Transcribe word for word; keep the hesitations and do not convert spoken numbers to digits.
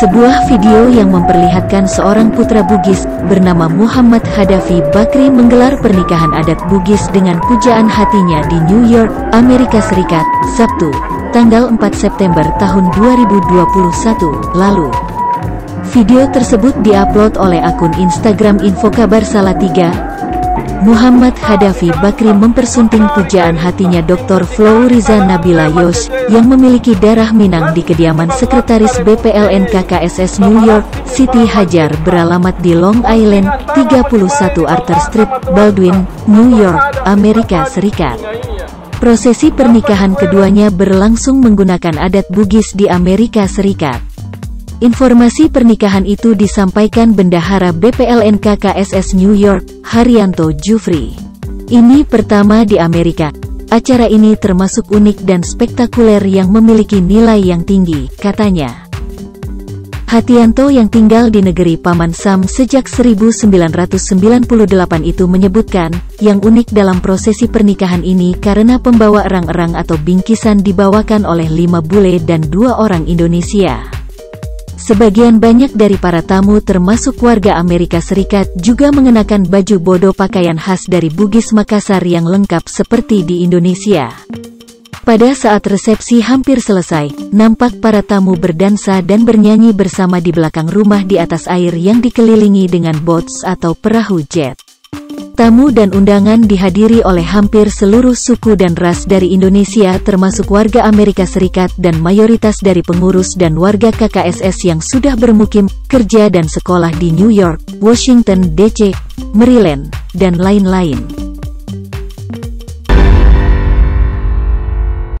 Sebuah video yang memperlihatkan seorang putra Bugis bernama Muhammad Khadafi Bakrie menggelar pernikahan adat Bugis dengan pujaan hatinya di New York, Amerika Serikat, Sabtu, tanggal empat September tahun dua ribu dua puluh satu lalu. Video tersebut diupload oleh akun Instagram Info Kabar Salatiga. Muhammad Khadafi Bakrie mempersunting pujaan hatinya Doktor Flouriza Nabila Yosh yang memiliki darah Minang di kediaman Sekretaris B P L N K K S S New York, Sitti Hajar beralamat di Long Island, tiga puluh satu Arthur Street, Baldwin, New York, Amerika Serikat. Prosesi pernikahan keduanya berlangsung menggunakan adat Bugis di Amerika Serikat. Informasi pernikahan itu disampaikan Bendahara B P L N K K S S New York, Harianto Jufri. Ini pertama di Amerika. Acara ini termasuk unik dan spektakuler yang memiliki nilai yang tinggi, katanya. Harianto yang tinggal di negeri Paman Sam sejak seribu sembilan ratus sembilan puluh delapan itu menyebutkan, yang unik dalam prosesi pernikahan ini karena pembawa erang-erang atau bingkisan dibawakan oleh lima bule dan dua orang Indonesia. Sebagian banyak dari para tamu termasuk warga Amerika Serikat juga mengenakan baju bodo pakaian khas dari Bugis Makassar yang lengkap seperti di Indonesia. Pada saat resepsi hampir selesai, nampak para tamu berdansa dan bernyanyi bersama di belakang rumah di atas air yang dikelilingi dengan boats atau perahu jet. Tamu dan undangan dihadiri oleh hampir seluruh suku dan ras dari Indonesia termasuk warga Amerika Serikat dan mayoritas dari pengurus dan warga K K S S yang sudah bermukim, kerja dan sekolah di New York, Washington D C, Maryland, dan lain-lain.